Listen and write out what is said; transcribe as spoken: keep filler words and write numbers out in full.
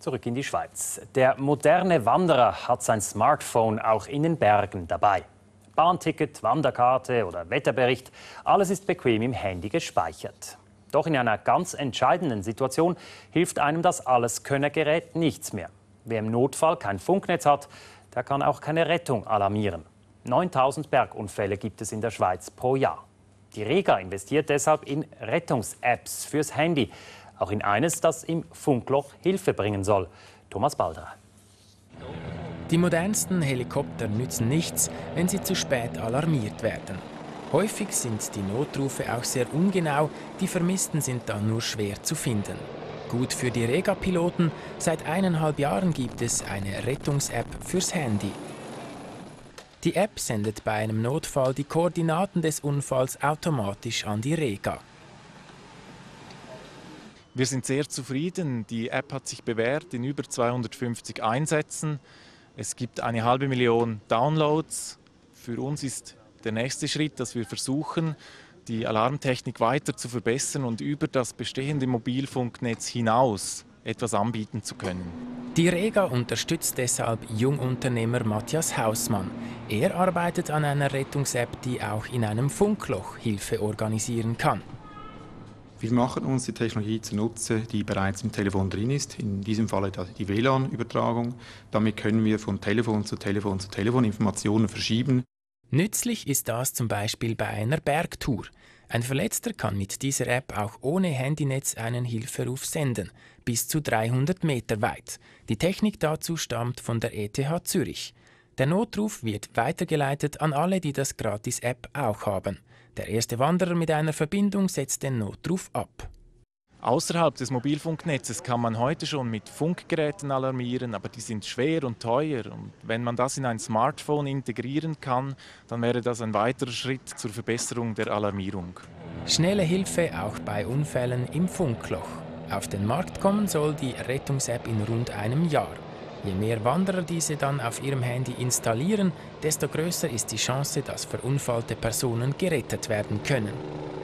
Zurück in die Schweiz. Der moderne Wanderer hat sein Smartphone auch in den Bergen dabei. Bahnticket, Wanderkarte oder Wetterbericht, alles ist bequem im Handy gespeichert. Doch in einer ganz entscheidenden Situation hilft einem das Alleskönnergerät nichts mehr. Wer im Notfall kein Funknetz hat, der kann auch keine Rettung alarmieren. neuntausend Bergunfälle gibt es in der Schweiz pro Jahr. Die Rega investiert deshalb in Rettungs-Apps fürs Handy. Auch in eines, das im Funkloch Hilfe bringen soll. Thomas Balder. Die modernsten Helikopter nützen nichts, wenn sie zu spät alarmiert werden. Häufig sind die Notrufe auch sehr ungenau, die Vermissten sind dann nur schwer zu finden. Gut für die Rega-Piloten, seit eineinhalb Jahren gibt es eine Rettungs-App fürs Handy. Die App sendet bei einem Notfall die Koordinaten des Unfalls automatisch an die Rega. Wir sind sehr zufrieden. Die App hat sich bewährt in über zweihundertfünfzig Einsätzen. Es gibt eine halbe Million Downloads. Für uns ist der nächste Schritt, dass wir versuchen, die Alarmtechnik weiter zu verbessern und über das bestehende Mobilfunknetz hinaus etwas anbieten zu können. Die Rega unterstützt deshalb Jungunternehmer Matthias Hausmann. Er arbeitet an einer Rettungs-App, die auch in einem Funkloch Hilfe organisieren kann. Wir machen uns die Technologie zunutze, die bereits im Telefon drin ist, in diesem Fall die W L A N-Übertragung. Damit können wir von Telefon zu Telefon zu Telefon Informationen verschieben. Nützlich ist das zum Beispiel bei einer Bergtour. Ein Verletzter kann mit dieser App auch ohne Handynetz einen Hilferuf senden, bis zu dreihundert Meter weit. Die Technik dazu stammt von der E T H Zürich. Der Notruf wird weitergeleitet an alle, die das Gratis-App auch haben. Der erste Wanderer mit einer Verbindung setzt den Notruf ab. Außerhalb des Mobilfunknetzes kann man heute schon mit Funkgeräten alarmieren, aber die sind schwer und teuer. Und wenn man das in ein Smartphone integrieren kann, dann wäre das ein weiterer Schritt zur Verbesserung der Alarmierung. Schnelle Hilfe auch bei Unfällen im Funkloch. Auf den Markt kommen soll die Rettungs-App in rund einem Jahr. Je mehr Wanderer diese dann auf ihrem Handy installieren, desto größer ist die Chance, dass verunfallte Personen gerettet werden können.